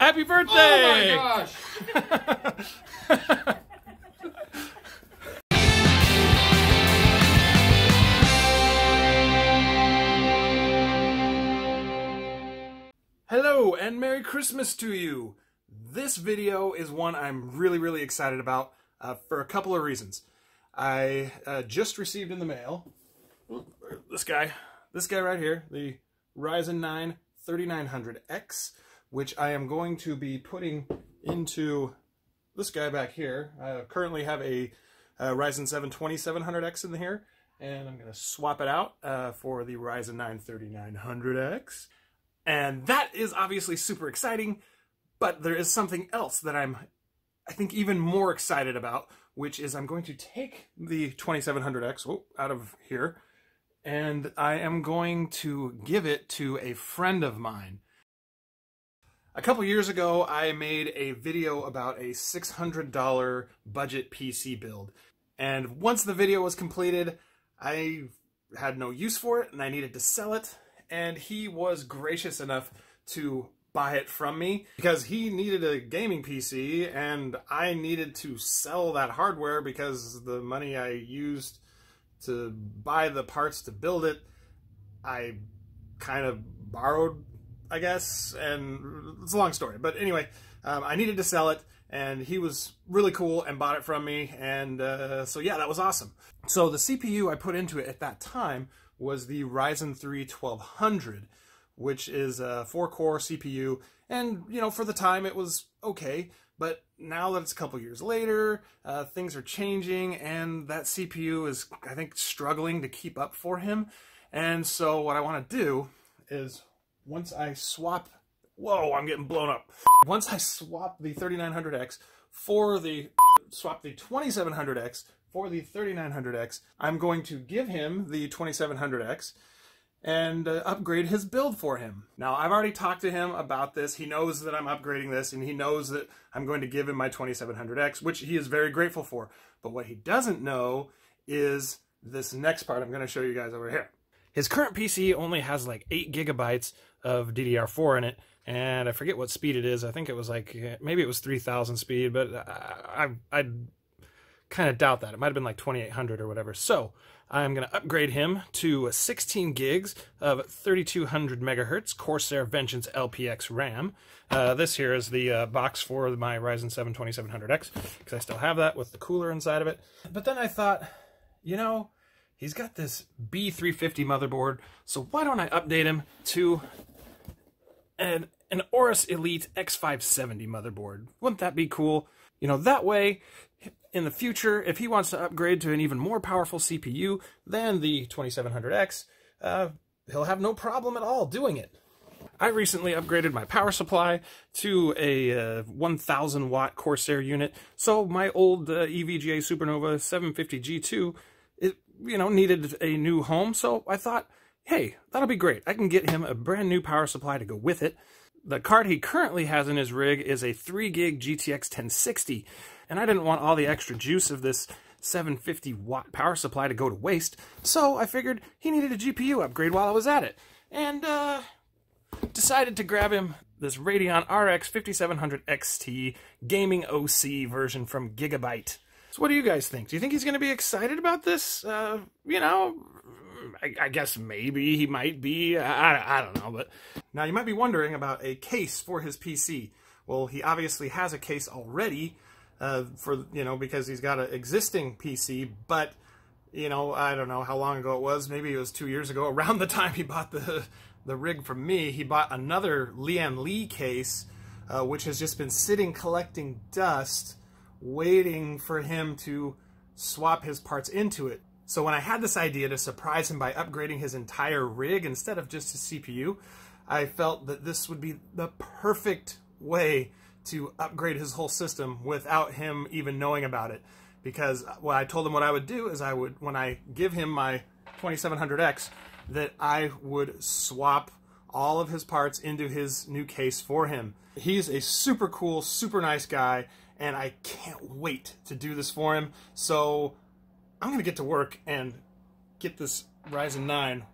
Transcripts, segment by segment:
Happy birthday! Oh my gosh! Hello and Merry Christmas to you! This video is one I'm really excited about for a couple of reasons. I just received in the mail this guy right here, the Ryzen 9 3900X, which I am going to be putting into this guy back here. I currently have a Ryzen 7 2700X in here, and I'm going to swap it out for the Ryzen 9 3900X. And that is obviously super exciting, but there is something else that I think even more excited about, which is I'm going to take the 2700X out of here, and I am going to give it to a friend of mine. A couple years ago, I made a video about a $600 budget PC build. And once the video was completed, I had no use for it and I needed to sell it. And he was gracious enough to buy it from me because he needed a gaming PC and I needed to sell that hardware because the money I used to buy the parts to build it, I kind of borrowed, I guess, and it's a long story. But anyway, I needed to sell it, and he was really cool and bought it from me, and so yeah, that was awesome. So the CPU I put into it at that time was the Ryzen 3 1200, which is a 4-core CPU, and you know, for the time it was okay, but now that it's a couple years later, things are changing, and that CPU is, I think, struggling to keep up for him. And so what I want to do is, once I swap, whoa, I'm getting blown up. Once I swap the 3900X for the, swap the 2700X for the 3900X, I'm going to give him the 2700X and upgrade his build for him. Now, I've already talked to him about this. He knows that I'm upgrading this, and he knows that I'm going to give him my 2700X, which he is very grateful for. But what he doesn't know is this next part I'm going to show you guys over here. His current PC only has like 8 GB of DDR4 in it, and I forget what speed it is. I think it was like, maybe it was 3000 speed, but I kind of doubt that. It might have been like 2800 or whatever. So I'm going to upgrade him to 16 gigs of 3200 megahertz Corsair Vengeance LPX RAM. This here is the box for my Ryzen 7 2700X, because I still have that with the cooler inside of it. But then I thought, you know, he's got this B350 motherboard, so why don't I update him to an Aorus Elite X570 motherboard? Wouldn't that be cool? You know, that way, in the future, if he wants to upgrade to an even more powerful CPU than the 2700X, he'll have no problem at all doing it. I recently upgraded my power supply to a 1000-watt Corsair unit, so my old EVGA Supernova 750G2, it, you know, needed a new home, so I thought, hey, that'll be great. I can get him a brand new power supply to go with it. The card he currently has in his rig is a 3-gig GTX 1060, and I didn't want all the extra juice of this 750-watt power supply to go to waste, so I figured he needed a GPU upgrade while I was at it, and decided to grab him this Radeon RX 5700 XT gaming OC version from Gigabyte. So what do you guys think? Do you think he's going to be excited about this? You know, I guess maybe he might be. I don't know. But now you might be wondering about a case for his PC. Well, he obviously has a case already for, you know, because he's got an existing PC. But, you know, I don't know how long ago it was. Maybe it was 2 years ago. Around the time he bought the rig from me, he bought another Lian Li case, which has just been sitting collecting dust, waiting for him to swap his parts into it. So when I had this idea to surprise him by upgrading his entire rig instead of just his CPU, I felt that this would be the perfect way to upgrade his whole system without him even knowing about it. Because what I told him what I would do is I would, when I give him my 2700X, that I would swap all of his parts into his new case for him. He's a super cool, super nice guy, and I can't wait to do this for him. So I'm gonna get to work and get this Ryzen 9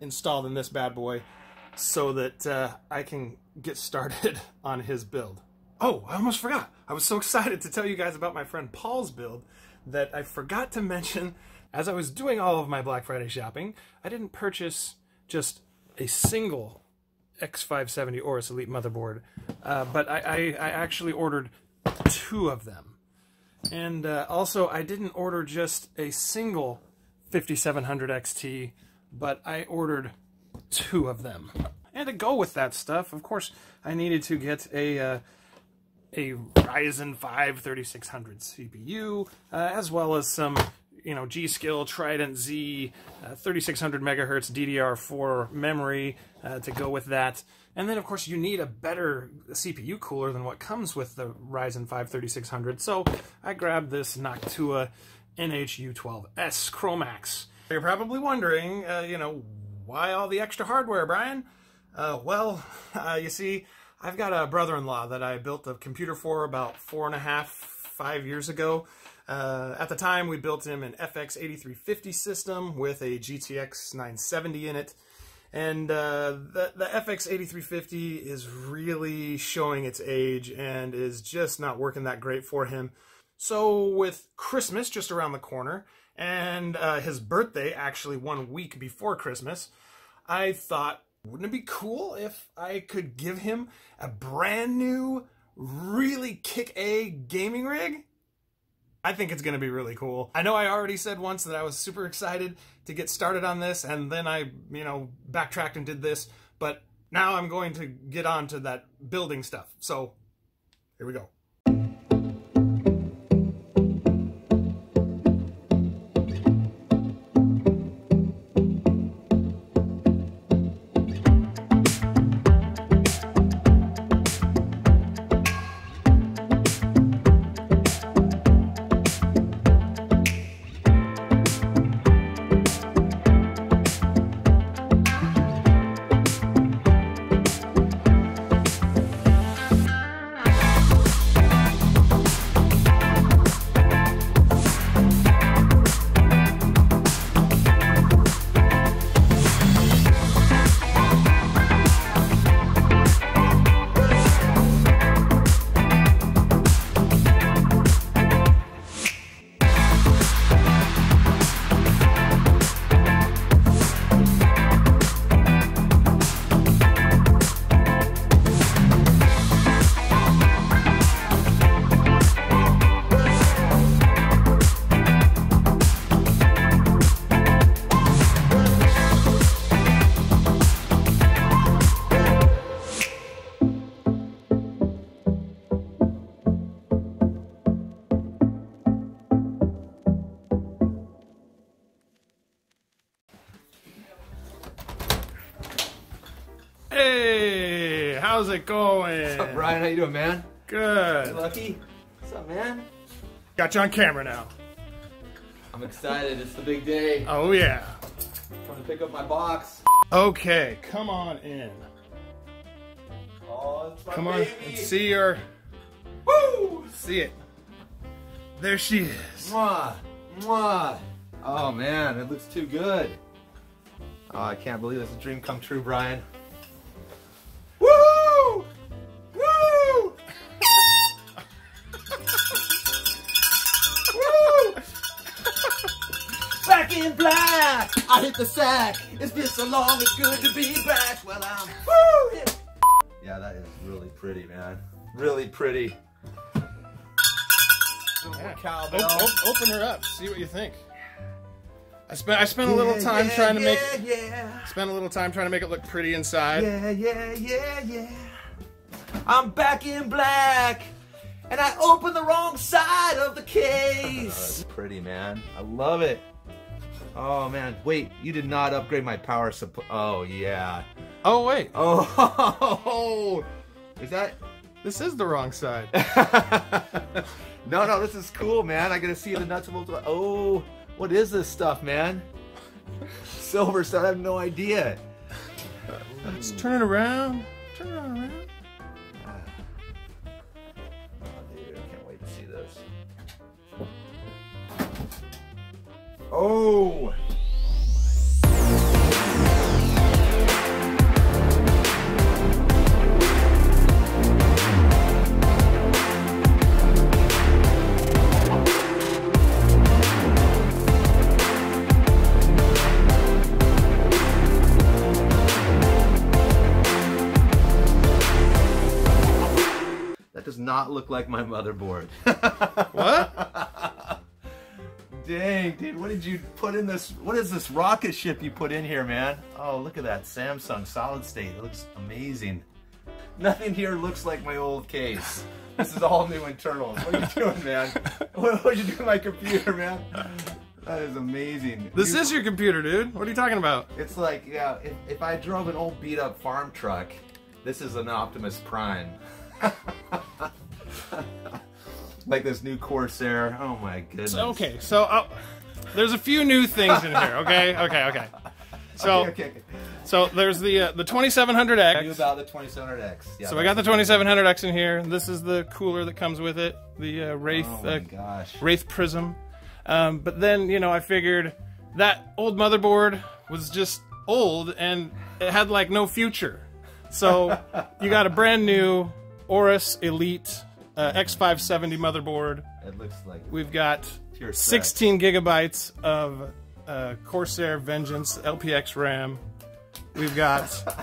installed in this bad boy so that I can get started on his build. Oh, I almost forgot. I was so excited to tell you guys about my friend Paul's build that I forgot to mention. As I was doing all of my Black Friday shopping, I didn't purchase just a single X570 Aorus Elite motherboard, but I actually ordered two of them. And also, I didn't order just a single 5700 XT, but I ordered two of them. And to go with that stuff, of course, I needed to get a Ryzen 5 3600 CPU, as well as some, you know, G-Skill Trident Z 3600 megahertz DDR4 memory to go with that. And then, of course, you need a better CPU cooler than what comes with the Ryzen 5 3600. So I grabbed this Noctua NH-U12S Chromax. You're probably wondering, you know, why all the extra hardware, Brian? Well, you see, I've got a brother-in-law that I built a computer for about 4.5 years ago. At the time, we built him an FX8350 system with a GTX 970 in it. And the FX8350 is really showing its age and is just not working that great for him. So with Christmas just around the corner, and his birthday actually 1 week before Christmas, I thought, wouldn't it be cool if I could give him a brand new, really kick-A gaming rig? I think it's going to be really cool. I know I already said once that I was super excited to get started on this, and then I, you know, backtracked and did this, but now I'm going to get on to that building stuff. So, here we go. Hey, how's it going? What's up, Brian? How you doing, man? Good. You lucky? What's up, man? Got you on camera now. I'm excited. It's the big day. Oh, yeah. I'm going to pick up my box. Okay, come on in. Oh, it's my come baby. On and see her. Woo! See it. There she is. Mwah. Mwah. Oh, man, it looks too good. Oh, I can't believe it's a dream come true, Brian. In black, I hit the sack. It's been so long, it's good to be back. Well, I'm woo, yeah. Yeah, that is really pretty, man. Really pretty. Yeah. Cowbell. Open her up, see what you think. I spent a little time trying to make. Yeah. Spent a little time trying to make it look pretty inside. Yeah, yeah, yeah, yeah. I'm back in black. And I opened the wrong side of the case. Pretty, man. I love it. Oh man, wait, you did not upgrade my power supply. Oh yeah. Oh wait. Oh, is that? This is the wrong side. No, this is cool, man. I gotta see the nuts and bolts. Oh, what is this stuff, man? Silver stuff, I have no idea. Let's turn it around. Turn it around. Oh dude, I can't wait to see this. Oh! Oh my. does not look like my motherboard. What? Dang, dude, what did you put in this? What is this rocket ship you put in here, man? Oh, look at that Samsung solid state. It looks amazing. Nothing here looks like my old case. This is all new internals. What are you doing, man? What did you do to my computer, man? That is amazing. This is your computer, dude. What are you talking about? It's like, yeah, if I drove an old beat-up farm truck, this is an Optimus Prime. Like this new Corsair. Oh my goodness. Okay, so there's a few new things in here. Okay, okay, okay. So, so there's the 2700X. I knew about the 2700X. Yeah, so I got the 2700X in here. This is the cooler that comes with it, the Wraith Prism. But then, you know, I figured that old motherboard was just old and it had like no future. So you got a brand new Aorus Elite X570 motherboard. It looks like we've got 16 gigabytes of Corsair Vengeance LPX RAM. We've got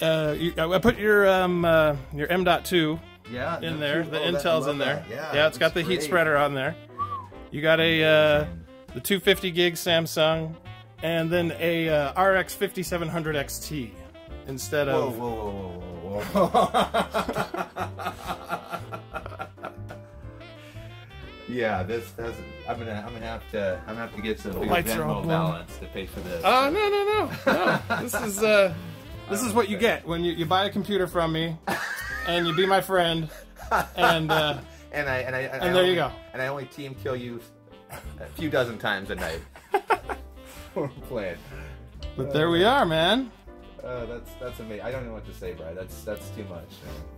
I put your M.2 in there. The Intel's in there. Yeah, it's got the heat spreader on there. You got a the 250 gig Samsung, and then a RX 5700 XT instead of. Whoa, whoa, whoa, whoa, whoa. Yeah, this doesn't. I'm gonna have to get some Venmo balance to pay for this. Oh no. This is this is what you get when you buy a computer from me, and you be my friend, and. And there you go. And I only team kill you a few dozen times a night. We're playing. But there we are, man. That's amazing. I don't even know what to say, Brad. That's too much.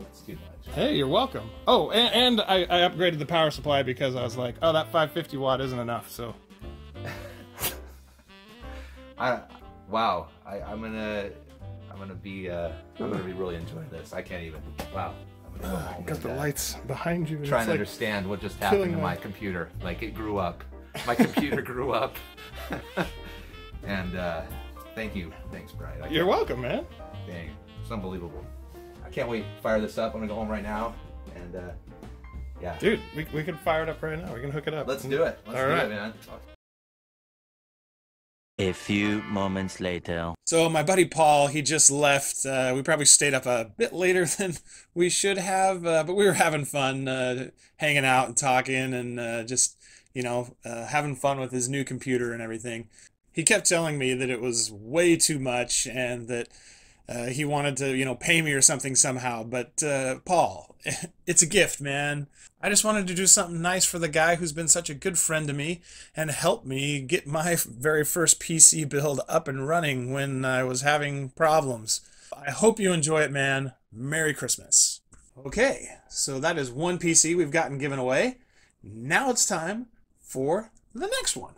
It's too much. Hey, you're welcome. Oh, and I upgraded the power supply because I was like, oh, that 550 watt isn't enough. So. I'm gonna be really enjoying this. I can't even. Wow. Got the lights behind you. Trying to understand what just happened to my computer. Like it grew up. My computer grew up. And thank you. Thanks, Brian. You're welcome, man. Dang. It's unbelievable. I can't wait to fire this up. I'm going to go home right now. And yeah. Dude, we can fire it up right now. We can hook it up. Let's do it. Let's do it, man. A few moments later. So my buddy Paul, he just left. We probably stayed up a bit later than we should have, but we were having fun hanging out and talking and just, you know, having fun with his new computer and everything. He kept telling me that it was way too much and that he wanted to, you know, pay me or something somehow. But Paul, it's a gift, man. I just wanted to do something nice for the guy who's been such a good friend to me and helped me get my very first PC build up and running when I was having problems. I hope you enjoy it, man. Merry Christmas. Okay, so that is one PC we've gotten given away. Now it's time for the next one.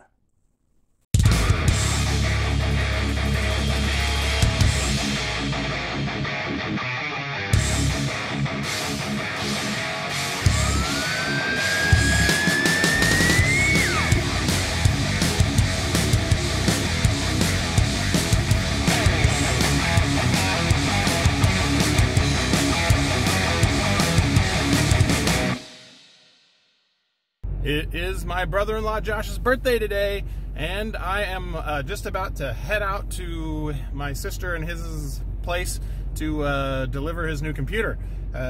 It is my brother-in-law Josh's birthday today, and I am just about to head out to my sister and his place to deliver his new computer.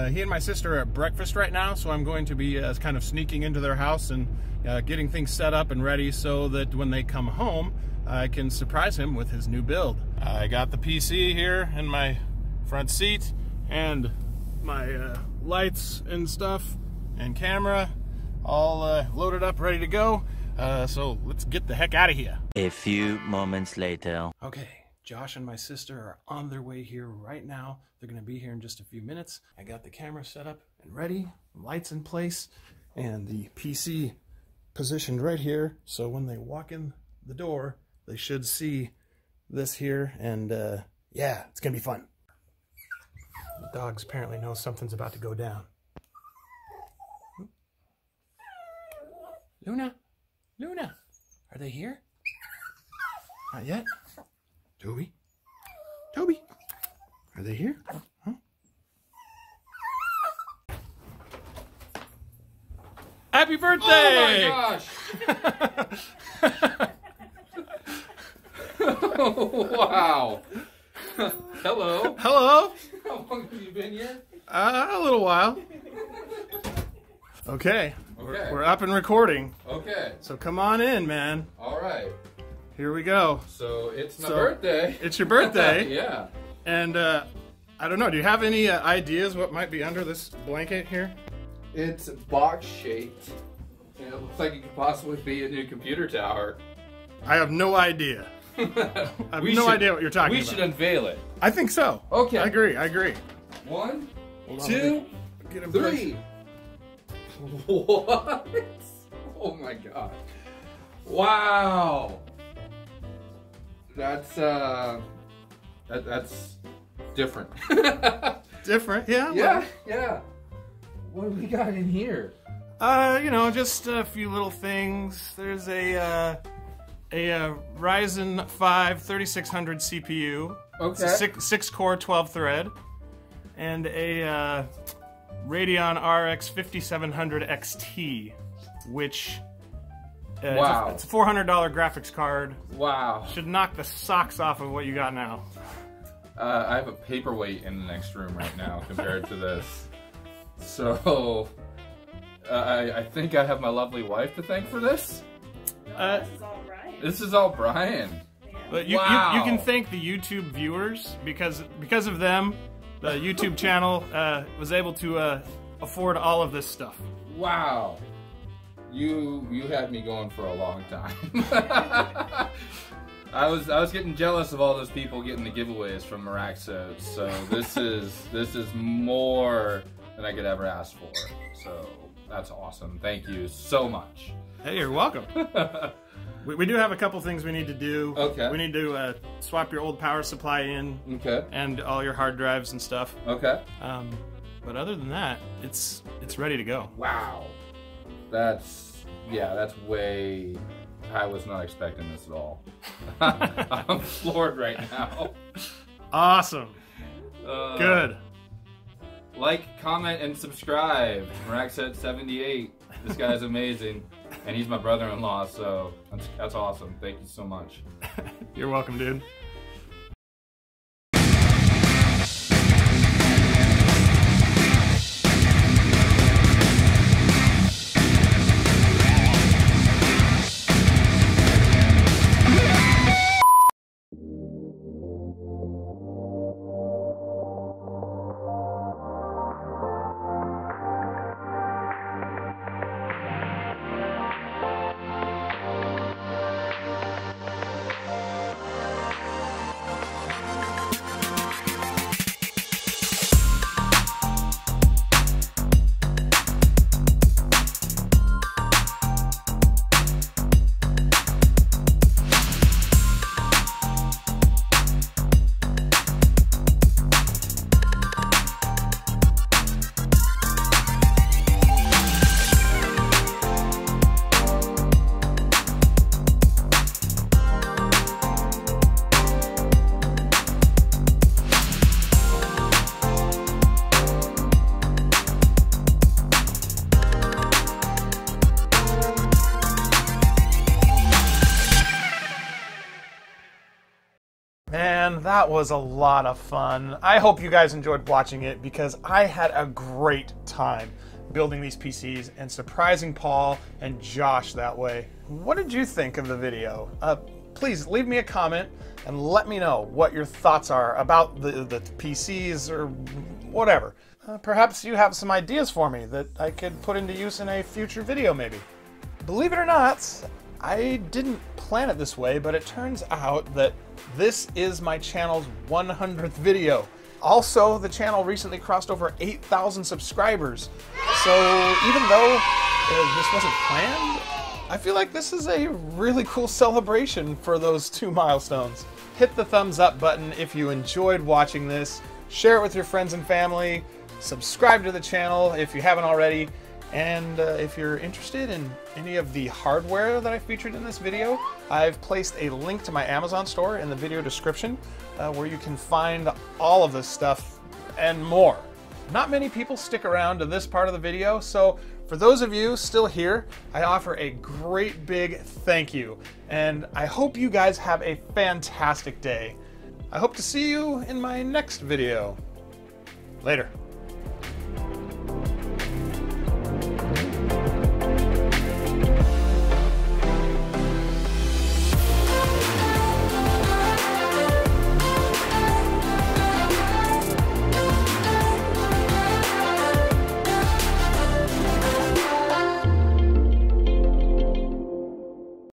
He and my sister are at breakfast right now, so I'm going to be kind of sneaking into their house and getting things set up and ready so that when they come home, I can surprise him with his new build. I got the PC here in my front seat, and my lights and stuff, and camera. All loaded up, ready to go. So let's get the heck out of here. A few moments later. Okay, Josh and my sister are on their way here right now. They're gonna be here in just a few minutes. I got the camera set up and ready, lights in place, and the PC positioned right here. So when they walk in the door, they should see this here. And yeah, it's gonna be fun. The dogs apparently know something's about to go down. Luna? Luna? Are they here? Not yet. Toby? Toby? Are they here? Huh? Happy birthday! Oh my gosh! Oh, wow! Hello. Hello. How long have you been here? A little while. Okay. We're up and recording. Okay. So come on in, man. All right. Here we go. So it's my birthday. It's your birthday. Yeah. And I don't know. Do you have any ideas what might be under this blanket here? It's box shaped, and it looks like it could possibly be a new computer tower. I have no idea. I have no idea what you're talking about. We should unveil it. I think so. Okay. I agree. I agree. One, two, three. What? Oh my god. Wow. That's that's different. Different, yeah. Yeah, well, yeah. What do we got in here? You know, just a few little things. There's a Ryzen 5 3600 CPU. Okay. It's a six core 12 thread, and a Radeon RX 5700 XT, which wow, it's a $400 graphics card. Wow, should knock the socks off of what you got now. I have a paperweight in the next room right now compared to this, so I think I have my lovely wife to thank for this. This is all Brian. This is all Brian. Yeah. But you, wow, you can thank the YouTube viewers, because of them, the YouTube channel was able to afford all of this stuff. Wow, you had me going for a long time. I was getting jealous of all those people getting the giveaways from Maraksot, so this is more than I could ever ask for. So that's awesome. Thank you so much. Hey, you're welcome. We do have a couple things we need to do. Okay. We need to swap your old power supply in. Okay. And all your hard drives and stuff. Okay. But other than that, it's ready to go. Wow. That's, yeah, that's way, I was not expecting this at all. I'm floored right now. Awesome. Good. Like, comment, and subscribe. Maraksot78. This guy's amazing. And he's my brother-in-law, so that's awesome. Thank you so much. You're welcome, dude. That was a lot of fun. I hope you guys enjoyed watching it, because I had a great time building these PCs and surprising Paul and Josh that way. What did you think of the video? Please leave me a comment and let me know what your thoughts are about the PCs or whatever. Perhaps you have some ideas for me that I could put into use in a future video maybe. Believe it or not, I didn't plan it this way, but it turns out that this is my channel's 100th video. Also, the channel recently crossed over 8,000 subscribers. So even though this wasn't planned, I feel like this is a really cool celebration for those two milestones. Hit the thumbs up button if you enjoyed watching this. Share it with your friends and family. Subscribe to the channel if you haven't already. And if you're interested in any of the hardware that I featured in this video, I've placed a link to my Amazon store in the video description where you can find all of this stuff and more. Not many people stick around to this part of the video, so For those of you still here, I offer a great big thank you, and I hope you guys have a fantastic day. I hope to see you in my next video.